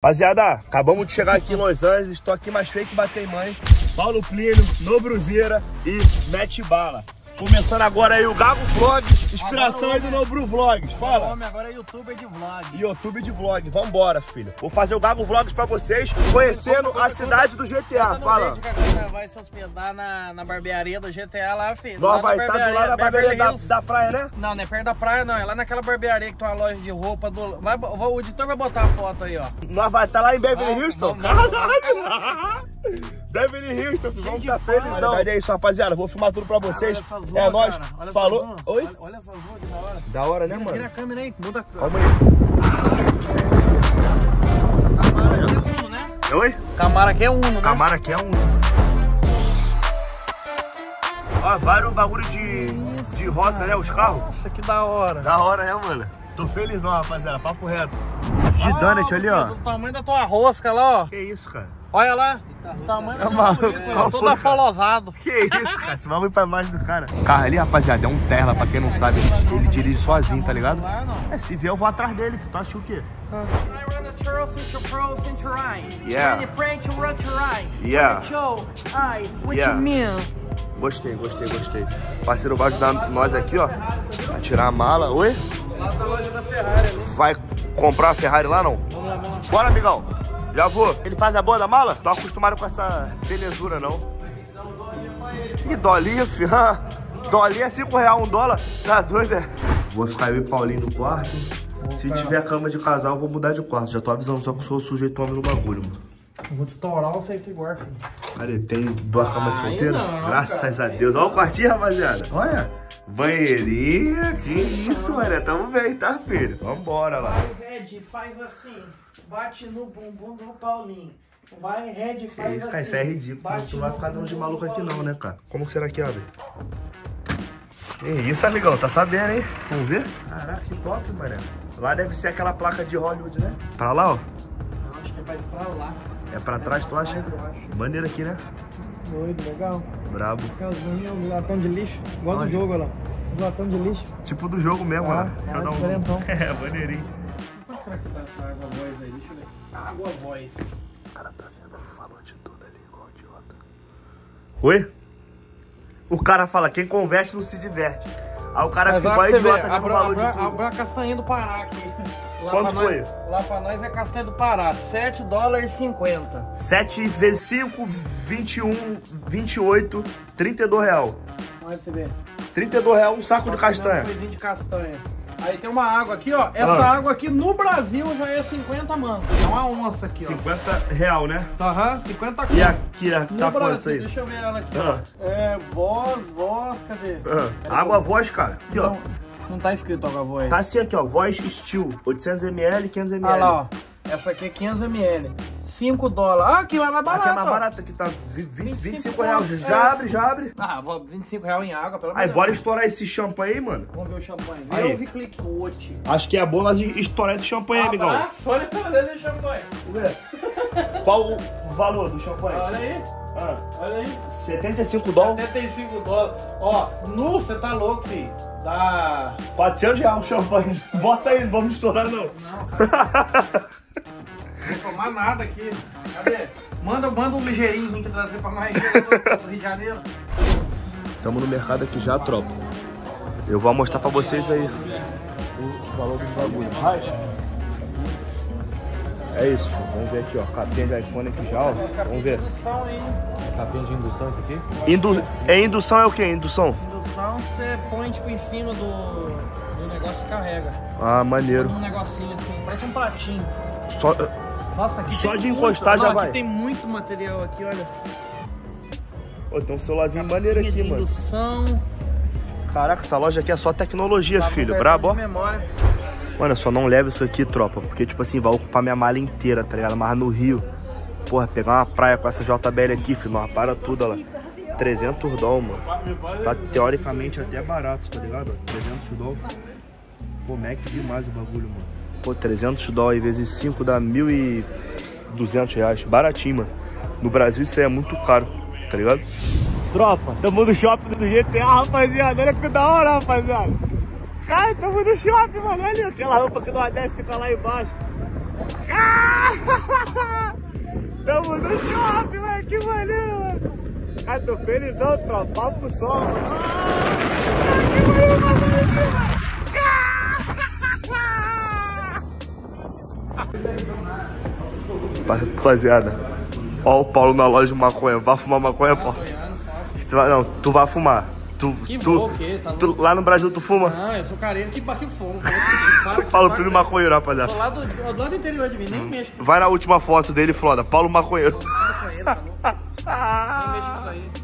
Rapaziada, acabamos de chegar aqui em Los Angeles, tô aqui mais feio que bater mãe. Paulo Plínio, no Bruzeira e mete bala. Começando agora aí o Gabo Vlogs, inspiração aí do Nobru Vlogs, fala. Homem, agora é youtuber de vlog. Youtuber de vlog, vambora, filho. Vou fazer o Gabo Vlogs pra vocês, conhecendo a cidade do GTA, fala. Que a galera vai se hospedar na barbearia do GTA lá, filho. Nós vai estar do lado da barbearia da praia, né? Não, não é perto da praia, não. É lá naquela barbearia que tem uma loja de roupa do... O editor vai botar a foto aí, ó. Nós vai estar lá em Beverly Hills, caralho. Beverly Hills, filho. Vamos estar felizão. É isso, rapaziada. Vou filmar tudo pra vocês. É nóis, falou. Oi? Olha essas ruas, que da hora. Da hora, né, mano? Tira a câmera aí, muda a câmera. Calma aí. Camara aqui é Uno, né? Oi? Camara aqui é Uno, né? Camara aqui é Uno. Ó, vários bagulho de roça, né? Os carros. Nossa, que da hora. Da hora, né, mano? Tô felizão, rapaziada. Papo reto. Gigante ali, ó. Do tamanho da tua rosca lá, ó. Que isso, cara. Olha lá, o tamanho do maluco, todo afolosado. Que isso, cara, esse maluco faz mais do cara. O carro ali, rapaziada, é um Tesla, pra quem não sabe, ele dirige sozinho, tá ligado? É, se vier eu vou atrás dele, tu acha o quê? Gostei, gostei, gostei. O parceiro vai ajudar nós aqui, ó, a tirar a mala, oi? Lá tá a loja da Ferrari, né? Vai comprar a Ferrari lá, não? Vamos lá, vamos lá. Bora, amigão. Já vou. Ele faz a boa da mala? Tô acostumado com essa belezura, não. Tem que dar um dólinho pra ele. Que dólinho, filho? Dólinho é R$5, $1. Tá doido, é? Vou ficar eu e o Paulinho no quarto. Se tiver cama de casal, eu vou mudar de quarto. Já tô avisando, só que eu sou sujeito homem no bagulho, mano. Eu vou te torar o safe guard, filho. Cara, tem duas camas de solteiro? Não, graças a Deus. Olha o quartinho, rapaziada. Olha. Banheirinha. Que isso, mano. Tamo bem, tá, filho? Vambora lá. Red, faz assim. Bate no bumbum do Paulinho. Vai, Red, faz isso, assim. Cara, isso é ridículo. Bate, tu vai ficar dando de maluco aqui não, né, cara? Como que será que abre? Que isso, amigão. Tá sabendo, hein? Vamos ver? Caraca, que top, mano. Lá deve ser aquela placa de Hollywood, né? Pra lá, ó. Não, acho que é pra lá. É pra trás, tu acha? Maneiro aqui, né? Doido, legal. Brabo. Os latão de lixo. Igual do jogo, olha lá. Os latão de lixo. Tipo do jogo mesmo, né? Deixa eu dar um... É, maneirinho. Será que tá essa água voz aí? Deixa eu ver. Água voz. O cara tá vendo, falou de tudo ali, igual idiota. Oi? O cara fala, quem conversa não se diverte. Aí o cara fica igual idiota, tipo, falou de tudo. Abriu a castanha do Pará aqui. Lá quanto foi? Lá pra nós é castanha do Pará, $7,50. 7 vezes 5, 21, 28, R$32. Olha pra você ver. R$32 um saco de castanha. Um de castanha. Aí tem uma água aqui, ó. Essa água aqui no Brasil já é 50 mantas. É uma onça aqui, ó. R$50, né? Aham, 50 conto. E aqui, tá quanto aí? Deixa eu ver ela aqui, ó. É, voz, cadê? Água voz, cara. Aqui, ó. Não tá escrito água voz. Tá assim aqui, ó. Voz Steel. 800ml, 500ml. Ah lá, ó. Essa aqui é 500ml. $5. Ah, aqui lá na barata. Aqui é mais barata, que tá R$25. Já abre. Ah, R$25 em água, pelo menos. Aí, bora estourar esse champanhe aí, mano. Vamos ver o champanhe. Aí. Eu vi clicote. Acho que é bom nós estourar esse champanhe, amigão. Ah, olha o champanhe. Qual o valor do champanhe? Olha aí. Ah, olha aí. $75. $75. Ó, nu, você tá louco, filho. Dá... R$400 o champanhe. Bota aí, vamos estourar, não. Não, cara. Não tomar nada aqui. Cadê? Manda um ligeirinho que trazer pra nós do Rio de Janeiro. Estamos no mercado aqui já, tropa. Eu vou mostrar pra vocês aí o valor dos bagulhos. É isso, vamos ver aqui, ó. Capinha de iPhone aqui já, ó. Vamos ver. Capinha de indução isso aqui? Indução é o que? Indução? Indução você põe tipo em cima do negócio e carrega. Ah, maneiro. Um negocinho assim, parece um pratinho. Só... Nossa, aqui só de encostar muito, já vai. Aqui tem muito material aqui, olha. Ô, tem um celularzinho maneiro aqui, mano. Indução. Caraca, essa loja aqui é só tecnologia, filho. Brabo, ó. Mano, eu só não levo isso aqui, tropa. Porque, tipo assim, vai ocupar minha mala inteira, tá ligado? Mas no Rio, porra, pegar uma praia com essa JBL aqui, filho. Nós para tudo, olha lá. $300, mano. Tá, teoricamente, até barato, tá ligado? $300. Pô, Mac demais o bagulho, mano. Pô, $300 vezes 5 dá R$1.200. Baratinho, mano. No Brasil isso aí é muito caro, tá ligado? Tropa, tamo no shopping do GTA, rapaziada. Olha que da hora, rapaziada. Cara, tamo no shopping, mano. Olha aquela roupa que não desce, fica lá embaixo. Ah! Tamo no shopping, velho, que maneiro! Ah, tô felizão, tropa, papo só, mano! Ah, que maneiro, passando aqui, velho! Rapaziada, ó o Paulo na loja de maconha, vai fumar maconha, Paulo? Não, tu vai fumar. Tu lá no Brasil tu fuma? Não, eu sou careiro que bate o fumo. Fala o primo maconheiro, rapaziada. Sou lá do interior de mim, nem mexo. Vai na última foto dele, Flora. Paulo maconheiro. Paulo maconheiro, falou. Nem mexo com isso aí.